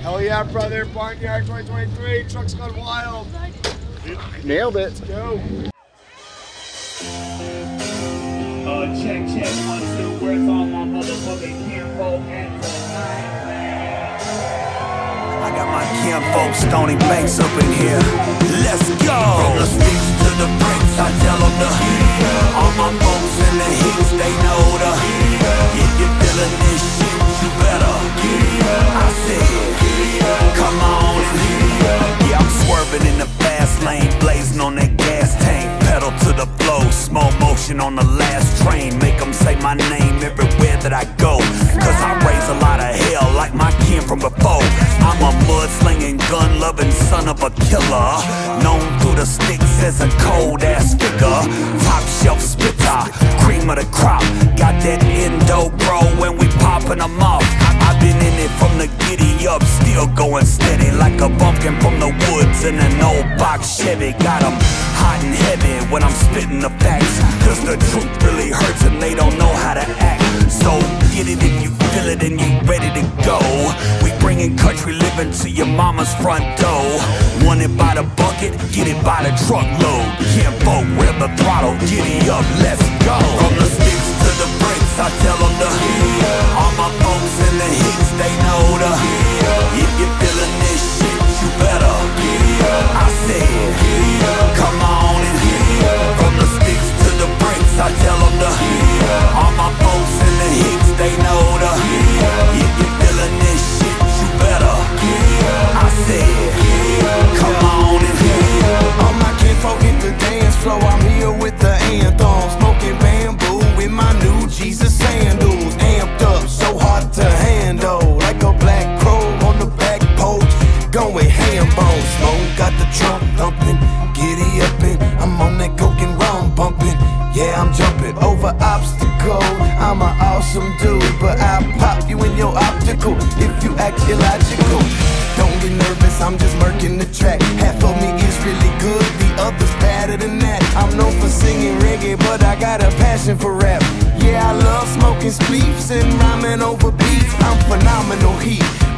Hell yeah, brother. Barnyard 2023. Trucks Gone Wild. Nailed it. Let's go. Check, check. One, two. Where's all my motherfucking kinfolk at tonight, man? I got my kinfolk Stoney Banks up in here. Let's go. From the streets to the bricks, I tell them to. All my folks in the heat, they know the. If you're feeling this shit, you better. I said, come on in. Yeah, I'm swerving in the fast lane, blazing on that gas tank. Pedal to the flow, small motion on the last train. Make them say my name everywhere that I go. Cause I raise a lot of hell like my kin from before. I'm a mud-slinging, gun-loving son of a killer. Known through the sticks as a cold-ass figure. Top shelf spitter, cream of the crop. Got that endo, bro, and we popping them off. I've been in it from the giddy up, still going steady like a bumpkin from the woods in an old box Chevy. Got them hot and heavy when I'm spitting the facts, cause the truth really hurts and they don't know how to act. So get it if you feel it and you ready to go. We bringing country living to your mama's front door. Want it by the bucket, get it by the truckload. Can't vote, rev the throttle, giddy up, let's go. From the sticks to the bricks, I tell them to. All my folks in the hits, they know the. If you're feeling this shit, you better. I said, come on in. From the sticks to the bricks, I tell them to. All my folks in the hits, they know the. If you're feeling this shit, you better. I said, come on in. All my kinfolk hit the dance floor. I'm here with the anthem, smoking bamboo in my new Jesus sandals. Amped up, so hard to handle, like a black crow on the back porch, going ham bone. Smoke got the trunk thumping, giddy upping. I'm on that coke and rum bumping. Yeah, I'm jumping over obstacles. I'm an awesome dude, but I'll pop you in your optical if you act illogical. Don't get nervous, I'm just murking the track. Half of me is really good, the other's better than that. I'm known for singing reggae, but I got a passion for rap. Yeah, I love smoking spliffs and rhyming over beats. I'm phenomenal heat.